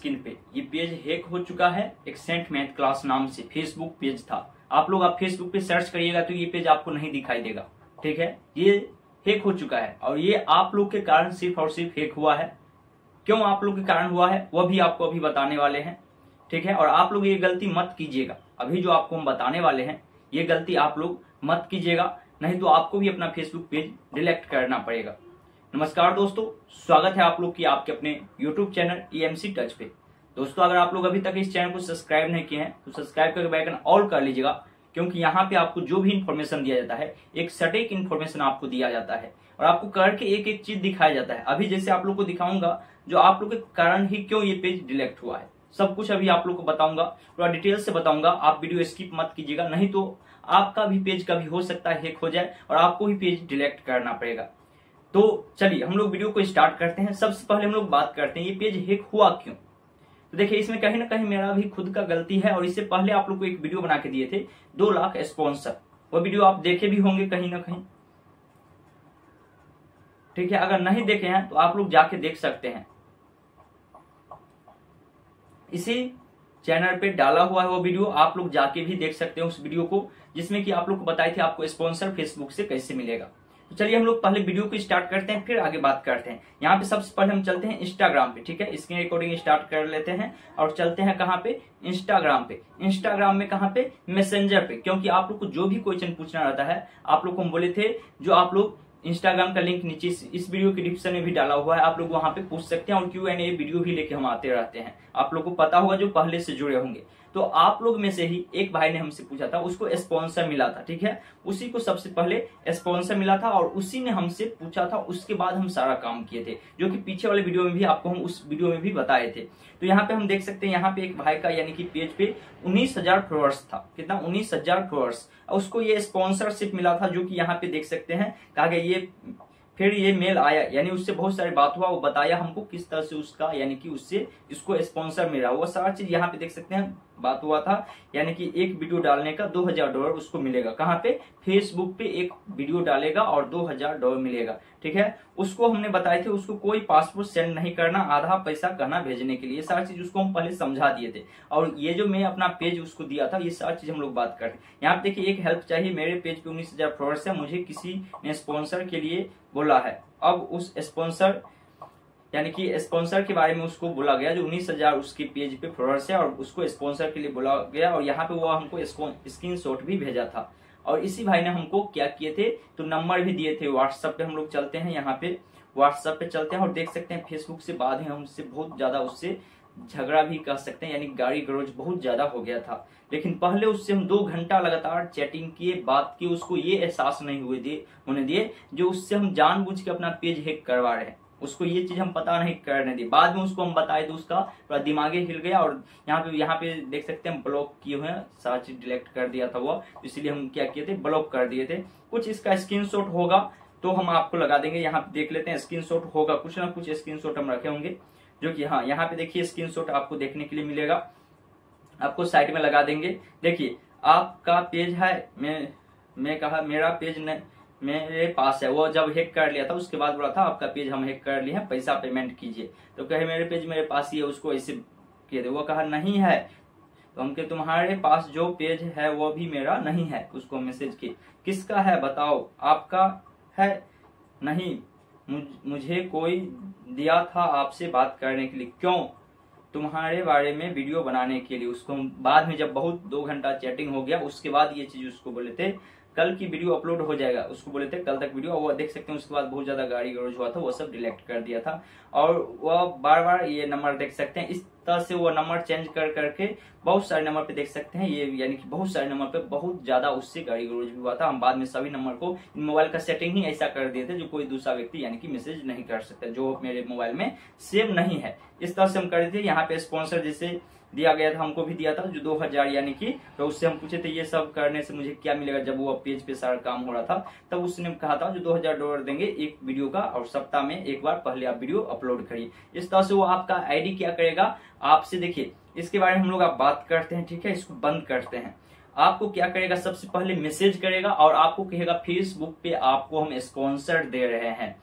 Screen पे ये page hack हो चुका है एक्सेंट मैथ क्लास नाम से। फेसबुक पेज था, आप लोग आप फेसबुक पे सर्च करिएगा तो ये पेज आपको नहीं दिखाई देगा, ठीक है। ये हैक हो चुका है और ये आप लोग के कारण सिर्फ और सिर्फ हैक हुआ है। क्यों आप लोग के कारण हुआ है वह भी आपको अभी बताने वाले हैं, ठीक है। और आप लोग ये गलती मत कीजिएगा, अभी जो आपको हम बताने वाले हैं ये गलती आप लोग मत कीजिएगा, नहीं तो आपको भी अपना फेसबुक पेज डिलीट करना पड़ेगा। नमस्कार दोस्तों, स्वागत है आप लोग की आपके अपने YouTube चैनल EMC टच पे। दोस्तों अगर आप लोग अभी तक इस चैनल को सब्सक्राइब नहीं किए हैं तो सब्सक्राइब करके बेल आइकन ऑल कर लीजिएगा, क्योंकि यहाँ पे आपको जो भी इन्फॉर्मेशन दिया जाता है एक सटीक इन्फॉर्मेशन आपको दिया जाता है और आपको करके एक एक चीज दिखाया जाता है। अभी जैसे आप लोग को दिखाऊंगा जो आप लोग के कारण ही क्यों ये पेज डिलीट हुआ है, सब कुछ अभी आप लोग को बताऊंगा, पूरा डिटेल से बताऊंगा। आप वीडियो स्किप मत कीजिएगा, नहीं तो आपका भी पेज कभी हो सकता है हैक हो जाए और आपको ही पेज डिलीट करना पड़ेगा। तो चलिए हम लोग वीडियो को स्टार्ट करते हैं। सबसे पहले हम लोग बात करते हैं ये पेज हैक हुआ क्यों। तो देखिए इसमें कहीं ना कहीं मेरा भी खुद का गलती है, और इससे पहले आप लोग को एक वीडियो बना के दिए थे 2 लाख स्पॉन्सर, वो वीडियो आप देखे भी होंगे कहीं ना कहीं, ठीक है। अगर नहीं देखे हैं तो आप लोग जाके देख सकते हैं, इसी चैनल पे डाला हुआ है वो वीडियो, आप लोग जाके भी देख सकते हैं उस वीडियो को, जिसमें कि आप लोग को बताई थी आपको स्पॉन्सर फेसबुक से कैसे मिलेगा। तो चलिए हम लोग पहले वीडियो को स्टार्ट करते हैं, फिर आगे बात करते हैं। यहाँ पे सबसे पहले हम चलते हैं इंस्टाग्राम पे, ठीक है। स्क्रीन रिकॉर्डिंग स्टार्ट कर लेते हैं और चलते हैं कहाँ पे, इंस्टाग्राम पे। इंस्टाग्राम में कहाँ पे, मैसेंजर पे, क्योंकि आप लोग को जो भी क्वेश्चन पूछना रहता है आप लोग को हम बोले थे, जो आप लोग इंस्टाग्राम का लिंक नीचे इस वीडियो के डिस्क्रिप्शन में भी डाला हुआ है, आप लोग वहां पे पूछ सकते हैं। और Q&A वीडियो भी लेके हम आते रहते हैं, आप लोग को पता होगा जो पहले से जुड़े होंगे। तो आप लोग में से ही एक भाई ने हमसे पूछा था, उसको स्पॉन्सर मिला था, ठीक है, उसी को सबसे पहले स्पॉन्सर मिला था और उसी ने हमसे पूछा था, उसके बाद हम सारा काम किए थे, जो कि पीछे वाले वीडियो में भी आपको हम उस वीडियो में भी बताए थे। तो यहाँ पे हम देख सकते हैं यहाँ पे एक भाई का यानी कि पेज पे 19,000 फॉलोअर्स था, कितना 19,000 फॉलोअर्स, उसको ये स्पॉन्सरशिप मिला था, जो कि यहाँ पे देख सकते हैं। कहा गया ये फिर ये मेल आया, यानी उससे बहुत सारी बात हुआ, वो बताया हमको किस तरह से उसका यानी कि उससे इसको स्पॉन्सर मिला, वो सारा चीज यहाँ पे देख सकते हैं बात हुआ था। यानी कि एक वीडियो डालने का $2,000 उसको मिलेगा, कहाँ पे, फेसबुक पे एक वीडियो डालेगा और $2,000 मिलेगा, ठीक है। उसको हमने बताए थे उसको कोई पासपोर्ट सेंड नहीं करना, आधा पैसा कहना भेजने के लिए, सारी चीज उसको हम पहले समझा दिए थे। और ये जो मैं अपना पेज उसको दिया था ये सारी चीज हम लोग बात करते हैं। यहाँ पे देखिए एक हेल्प चाहिए, मेरे पेज पे 19,000 फॉलोअर्स है, मुझे किसी ने स्पॉन्सर के लिए बोला है। अब उस स्पॉन्सर यानी कि स्पॉन्सर के बारे में उसको बोला गया, जो 19,000 उसके पेज पे फॉलोअर्स है और उसको स्पॉन्सर के लिए बोला गया। और यहाँ पे वो हमको स्क्रीनशॉट भी भेजा था, और इसी भाई ने हमको क्या किए थे तो नंबर भी दिए थे व्हाट्सएप पे। हम लोग चलते हैं यहाँ पे व्हाट्सएप पे चलते हैं और देख सकते हैं फेसबुक से बाद में हमसे बहुत ज्यादा उससे झगड़ा भी कर सकते हैं, यानी गाड़ी गलौज बहुत ज्यादा हो गया था। लेकिन पहले उससे हम 2 घंटा लगातार चैटिंग किए, बात की, उसको ये एहसास नहीं होने दिए जो उससे हम जानबूझ के अपना पेज हैक करवा रहे हैं, उसको ये चीज हम पता नहीं करने दी। बाद में उसको हम बताए तो उसका पूरा दिमागे हिल गया, और यहाँ पे देख सकते हैं ब्लॉक किए हुए हैं, सारा चीज डिलीट कर दिया था वो, इसलिए हम क्या किए थे ब्लॉक कर दिए थे। कुछ इसका स्क्रीनशॉट होगा तो हम आपको लगा देंगे, यहाँ पे देख लेते हैं स्क्रीनशॉट होगा, कुछ ना कुछ स्क्रीनशॉट हम रखे होंगे, जो कि हाँ यहाँ पे देखिए स्क्रीनशॉट आपको देखने के लिए मिलेगा, आपको साइड में लगा देंगे। देखिए आपका पेज है, मैं कहा मेरा पेज मेरे पास है, वो जब हैक कर लिया था उसके बाद बोला था आपका पेज हम हैक कर लिए हैं, पैसा पेमेंट कीजिए। तो कहे मेरे पेज मेरे पास ही है, उसको ऐसे किए थे, वो कहा नहीं है, तो हम कहे तुम्हारे पास जो पेज है वो भी मेरा नहीं है। उसको मैसेज किए, किसका है बताओ, आपका है, नहीं मुझे कोई दिया था आपसे बात करने के लिए, क्यों, तुम्हारे बारे में वीडियो बनाने के लिए। उसको हम बाद में जब बहुत 2 घंटा चैटिंग हो गया उसके बाद ये चीज उसको बोले थे कल की वीडियो अपलोड हो जाएगा, उसको बोले थे कल तक वीडियो, और वो देख सकते हैं उसके बाद बहुत ज्यादा गाड़ी गलौज हुआ था, वो सब डिलीट कर दिया था। और वह बार बार ये नंबर देख सकते हैं, इस तरह से वो नंबर चेंज कर करके बहुत सारे नंबर पे देख सकते हैं, ये यानी कि बहुत सारे नंबर पे बहुत ज्यादा उससे गाड़ी गलौज भी हुआ था। हम बाद में सभी नंबर को मोबाइल का सेटिंग ही ऐसा कर दिए थे जो कोई दूसरा व्यक्ति यानी कि मैसेज नहीं कर सकता, जो मेरे मोबाइल में सेव नहीं है, इस तरह से हम कर दिए थे। यहाँ पे स्पॉन्सर जैसे दिया गया था, हमको भी दिया था जो 2000 यानी कि, तो उससे हम पूछे थे ये सब करने से मुझे क्या मिलेगा, जब वो पेज पे सारा काम हो रहा था तब उसने कहा था जो $2,000 देंगे एक वीडियो का, और सप्ताह में एक बार पहले आप वीडियो अपलोड करिए। इस तरह से वो आपका आईडी क्या करेगा आपसे, देखिए इसके बारे में हम लोग आप बात करते हैं, ठीक है, इसको बंद करते हैं। आपको क्या करेगा, सबसे पहले मैसेज करेगा और आपको कहेगा फेसबुक पे आपको हम स्पॉन्सर दे रहे हैं,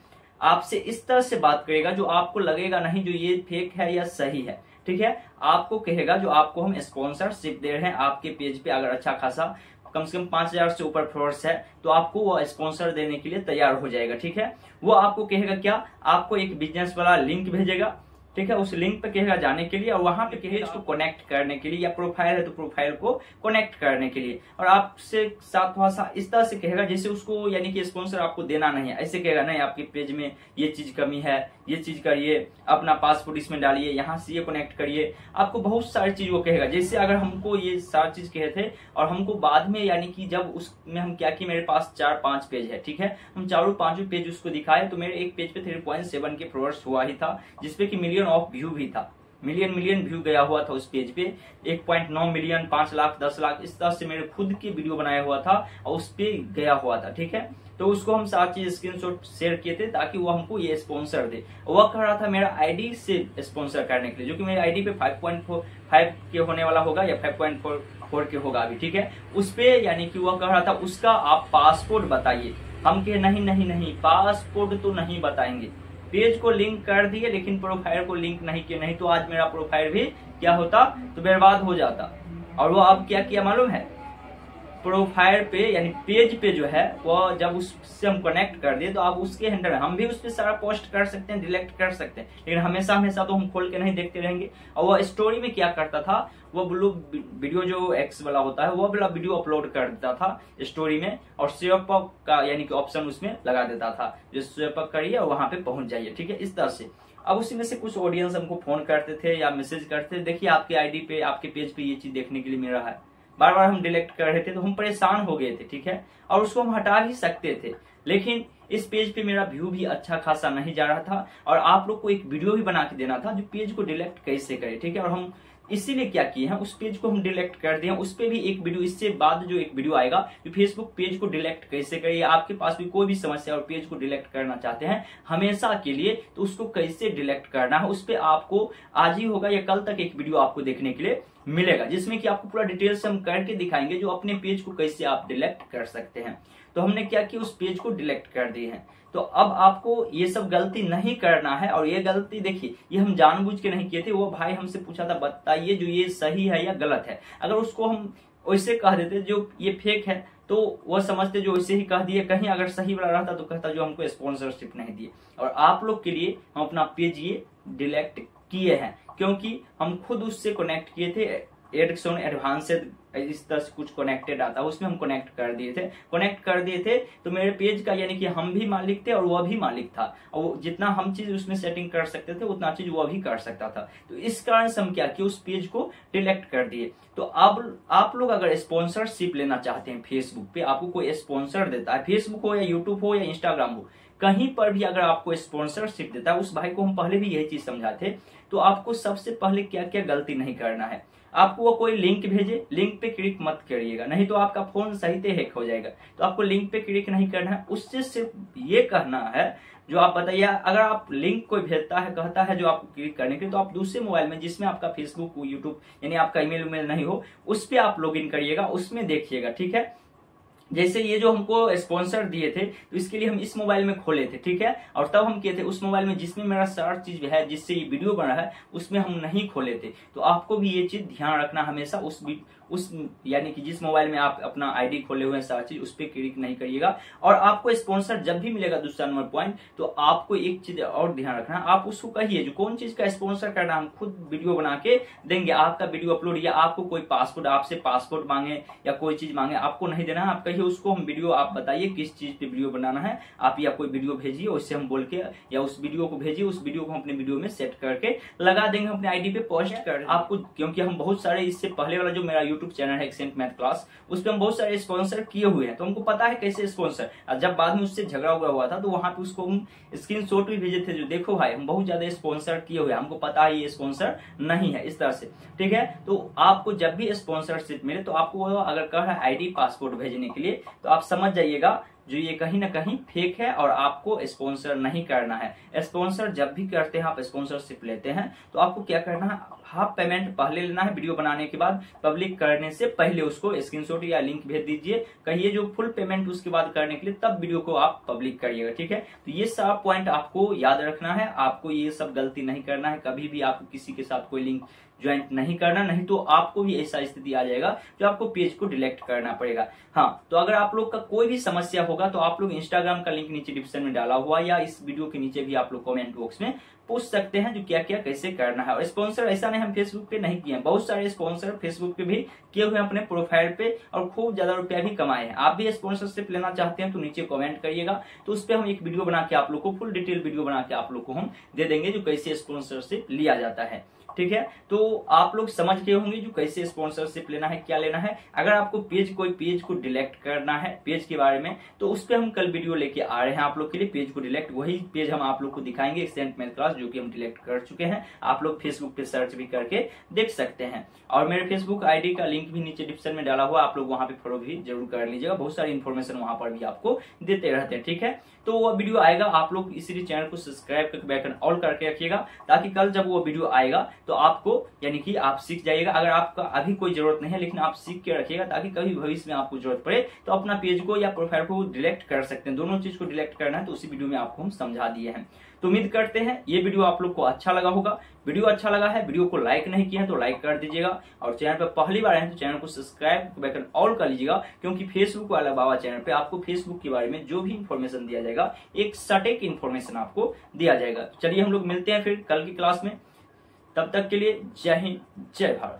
आपसे इस तरह से बात करेगा जो आपको लगेगा नहीं जो ये फेक है या सही है, ठीक है, आपको कहेगा जो आपको हम स्पॉन्सरशिप दे रहे हैं, आपके पेज पे अगर अच्छा खासा कम से कम 5000 से ऊपर फॉलोअर्स है तो आपको वो स्पॉन्सर देने के लिए तैयार हो जाएगा। ठीक है, वो आपको कहेगा क्या, आपको एक बिजनेस वाला लिंक भेजेगा। ठीक है, उस लिंक पे कहेगा जाने के लिए और वहां पे कहेगा इसको कनेक्ट करने के लिए, या प्रोफाइल है तो प्रोफाइल को कनेक्ट करने के लिए, और आपसे साथ वासा इस तरह से कहेगा जैसे उसको यानी कि स्पॉन्सर आपको देना नहीं है, ऐसे कहेगा नहीं आपके पेज में ये चीज कमी है, ये चीज करिए, अपना पासपोर्ट इसमें डालिए, यहाँ से ये कनेक्ट करिए, आपको बहुत सारी चीज वो कहेगा। जैसे अगर हमको ये सारी चीज कहे थे और हमको बाद में यानी कि जब उसमें हम क्या कि मेरे पास 4-5 पेज है, ठीक है, हम 4-5 पेज उसको दिखाए तो मेरे एक पेज पे 3.7 के फॉलोअर्स हुआ ही था, जिसपे की मिलियन ऑफ व्यू भी था, मिलियन व्यू गया हुआ था उस पेज पे, 1.9 मिलियन, 5 लाख, 10 लाख, इस तरह से मेरे खुद की वीडियो बनाया हुआ था और उस पे गया हुआ था। ठीक है, तो उसको हम साथ चीज स्क्रीनशॉट शेयर किए थे ताकि वो हमको ये स्पॉन्सर दे। वह कह रहा था मेरा आईडी से स्पॉन्सर करने के लिए, जो कि मेरी आईडी पे 5.45 के होने वाला होगा या 5.44 के होगा अभी। ठीक है, उस पे यानी कि वह कह रहा था उसका आप पासपोर्ट बताइए, हम कहे नहीं पासपोर्ट तो नहीं बताएंगे। पेज को लिंक कर दिए लेकिन प्रोफाइल को लिंक नहीं किया, नहीं तो आज मेरा प्रोफाइल भी क्या होता तो बर्बाद हो जाता। और वो अब क्या किया मालूम है, प्रोफाइल पे यानी पेज पे जो है वो जब उससे हम कनेक्ट कर दिए तो आप उसके हैंडल हम भी उस पर सारा पोस्ट कर सकते हैं, डिलेक्ट कर सकते हैं, लेकिन हमेशा तो हम खोल के नहीं देखते रहेंगे। और वो स्टोरी में क्या करता था, वो ब्लू वीडियो जो एक्स वाला होता है वो वाला वीडियो अपलोड कर देता था स्टोरी में और शेयरअप का यानी कि ऑप्शन उसमें लगा देता था, जो शेयरअप करिए और वहां पे पहुंच जाइए। ठीक है, इस तरह से अब उसी में से कुछ ऑडियंस हमको फोन करते थे या मैसेज करते थे, देखिए आपके आईडी पे आपके पेज पे ये चीज देखने के लिए मिल रहा है, बार बार हम डिलेक्ट कर रहे थे तो हम परेशान हो गए थे। ठीक है, और उसको हम हटा भी सकते थे लेकिन इस पेज पे मेरा व्यू भी अच्छा खासा नहीं जा रहा था और आप लोग को एक वीडियो भी बना के देना था जो पेज को डिलेक्ट कैसे करे। ठीक है, और हम इसीलिए क्या किए हैं, उस पेज को हम डिलेक्ट कर दिए, उस पे भी एक वीडियो, इससे बाद जो एक वीडियो आएगा जो फेसबुक पेज को डिलेक्ट कैसे करें, आपके पास भी कोई भी समस्या और पेज को डिलेक्ट करना चाहते हैं हमेशा के लिए तो उसको कैसे डिलेक्ट करना है, उस पे आपको आज ही होगा या कल तक एक वीडियो आपको देखने के लिए मिलेगा, जिसमें कि आपको पूरा डिटेल से हम करके दिखाएंगे जो अपने पेज को कैसे आप डिलेक्ट कर सकते हैं। तो हमने क्या किया, उस पेज को डिलेक्ट कर दिए हैं। तो अब आपको ये सब गलती नहीं करना है। और ये गलती देखिए ये हम जानबूझ के नहीं किए थे, वो भाई हमसे पूछा था बताइए जो ये सही है या गलत है। अगर उसको हम वैसे कह देते जो ये फेक है तो वह समझते जो वैसे ही कह दिए, कहीं अगर सही वाला रहता तो कहता जो हमको स्पॉन्सरशिप नहीं दिए। और आप लोग के लिए हम अपना पेज ये डिलेक्ट किए हैं क्योंकि हम खुद उससे कनेक्ट किए थे, एडक्शन एडवांस इस तरह से कुछ कनेक्टेड आता है उसमें हम कनेक्ट कर दिए थे तो मेरे पेज का यानी कि हम भी मालिक थे और वह भी मालिक था, और जितना हम चीज उसमें सेटिंग कर सकते थे उतना चीज वह भी कर सकता था। तो इस कारण से हम क्या कि उस पेज को डिलेक्ट कर दिए। तो आप लोग अगर स्पॉन्सरशिप लेना चाहते हैं फेसबुक पे, आपको कोई स्पॉन्सर देता है, फेसबुक हो या यूट्यूब हो या इंस्टाग्राम हो, कहीं पर भी अगर आपको स्पॉन्सरशिप देता है, उस भाई को हम पहले भी यही चीज समझाते, तो आपको सबसे पहले क्या क्या गलती नहीं करना है। आपको वो कोई लिंक भेजे, लिंक पे क्लिक मत करिएगा, नहीं तो आपका फोन सही से हैक हो जाएगा। तो आपको लिंक पे क्लिक नहीं करना है, उससे सिर्फ ये कहना है जो आप बताइए। अगर आप लिंक कोई भेजता है कहता है जो आपको क्लिक करने के लिए, तो आप दूसरे मोबाइल में जिसमें आपका फेसबुक यूट्यूब यानी आपका ईमेल उमेल नहीं हो उस पर आप लॉग इन करिएगा, उसमें देखिएगा। ठीक है, जैसे ये जो हमको स्पॉन्सर दिए थे तो इसके लिए हम इस मोबाइल में खोले थे। ठीक है, और तब हम किए थे उस मोबाइल में जिसमें मेरा सर्च चीज है, जिससे ये वीडियो बना है, उसमें हम नहीं खोले थे। तो आपको भी ये चीज ध्यान रखना हमेशा, उस यानी कि जिस मोबाइल में आप अपना आईडी खोले हुए हैं सर्च चीज, उस पर क्लिक नहीं करिएगा। और आपको स्पॉन्सर जब भी मिलेगा दूसरा नंबर पॉइंट, तो आपको एक चीज और ध्यान रखना, आप उसको कहिए जो कौन चीज का स्पॉन्सर करना, हम खुद वीडियो बना के देंगे आपका वीडियो अपलोड, या आपको कोई पासपोर्ट आपसे पासपोर्ट मांगे या कोई चीज मांगे आपको नहीं देना है, आप उसको हम वीडियो आप बताइए किस चीज पे वीडियो बनाना है आप, या कोई वीडियो भेजिए उससे हम बोल के, या उस वीडियो को भेजिए, उस वीडियो को हम अपने वीडियो में सेट करके लगा देंगे, अपने आईडी पे पोस्ट कर आपको। क्योंकि हम बहुत सारे, इससे पहले वाला जो मेरा यूट्यूब चैनल है एक्सेंट मैथ क्लास, उस पे हम बहुत सारे स्पॉन्सर किए हुए हैं, तो हमको पता है कैसे स्पॉन्सर। और जब बाद में उससे झगड़ा हुआ था तो वहां पे उसको हम स्क्रीनशॉट भी भेजे थे जो देखो भाई हम बहुत ज्यादा स्पॉन्सर किए हुए, हमको पता है ये स्पॉन्सर नहीं है, इस तरह से। ठीक है, तो आपको जब भी स्पॉन्सरशिप मिले तो आपको अगर कह रहा है आईडी पासपोर्ट भेजने के लिए, तो आप समझ जाइएगा जो ये कहीं ना कहीं फेक है और आपको स्पॉन्सर नहीं करना है। स्पॉन्सर जब भी करते हैं आप, स्पॉन्सरशिप लेते हैं, तो आपको क्या करना है, हाफ पेमेंट पहले लेना है, वीडियो बनाने के बाद पब्लिक करने से पहले उसको स्क्रीनशॉट या लिंक भेज दीजिए, कहिए जो फुल पेमेंट उसके बाद करने के लिए, तब वीडियो को आप पब्लिक करिएगा। ठीक है, तो ये सब पॉइंट आपको याद रखना है, आपको ये सब गलती नहीं करना है, कभी भी आपको किसी के साथ कोई लिंक ज्वाइंट नहीं करना, नहीं तो आपको भी ऐसा स्थिति आ जाएगा जो आपको पेज को डिलीट करना पड़ेगा। हाँ, तो अगर आप लोग का कोई भी समस्या होगा तो आप लोग इंस्टाग्राम का लिंक नीचे डिस्क्रिप्शन में डाला हुआ या इस वीडियो के नीचे भी आप लोग कमेंट बॉक्स में पूछ सकते हैं जो क्या क्या कैसे करना है। और स्पॉन्सर ऐसा नहीं हम फेसबुक पे नहीं किए हैं, बहुत सारे स्पॉन्सर फेसबुक पे भी किए हुए अपने प्रोफाइल पे और खूब ज्यादा रुपया भी कमाए हैं। आप भी स्पॉन्सरशिप लेना चाहते हैं तो नीचे कमेंट करिएगा, तो उस पर हम एक वीडियो बना के आप लोग को फुल डिटेल वीडियो बना के आप लोग को हम दे देंगे जो कैसे स्पॉन्सरशिप लिया जाता है। ठीक है, तो आप लोग समझ गए होंगे जो कैसे स्पॉन्सरशिप लेना है, क्या लेना है। अगर आपको कोई पेज को डिलीट करना है पेज के बारे में, तो उस पर हम कल वीडियो लेके आ रहे हैं आप लोग के लिए। पेज को डिलीट, वही पेज हम आप लोग को दिखाएंगे एक्सेंट मैथ क्लास, जो कि हम डिलीट कर चुके हैं। आप लोग फेसबुक पे सर्च भी करके देख सकते हैं, और मेरे फेसबुक आईडी का लिंक भी नीचे डिस्क्रिप्शन में डाला हुआ, आप लोग वहां पे फॉलो भी जरूर कर लीजिएगा। बहुत सारी इन्फॉर्मेशन वहां पर भी आपको देते रहते हैं। ठीक है, तो वो वीडियो आएगा, आप लोग इसीलिए चैनल को सब्सक्राइब करके बैक एंड ऑल करके रखिएगा, ताकि कल जब वो वीडियो आएगा तो आपको यानी कि आप सीख जाइएगा। अगर आपका अभी कोई जरूरत नहीं है, लेकिन आप सीख के रखिएगा, ताकि कभी भविष्य में आपको जरूरत पड़े तो अपना पेज को या प्रोफाइल को डिलीट कर सकते हैं। दोनों चीज को डिलीट करना है तो उसी वीडियो में आपको हम समझा दिए हैं। तो उम्मीद करते हैं ये वीडियो आप लोग को अच्छा लगा होगा। वीडियो अच्छा लगा है, वीडियो को लाइक नहीं किया है तो लाइक कर दीजिएगा, और चैनल पर पहली बार है तो चैनल को सब्सक्राइब बैकन ऑल कर लीजिएगा, क्योंकि फेसबुक वाला बाबा चैनल पे आपको फेसबुक के बारे में जो भी इन्फॉर्मेशन दिया जाएगा, एक सटीक इन्फॉर्मेशन आपको दिया जाएगा। चलिए हम लोग मिलते हैं फिर कल की क्लास में, तब तक के लिए जय हिंद, जय भारत।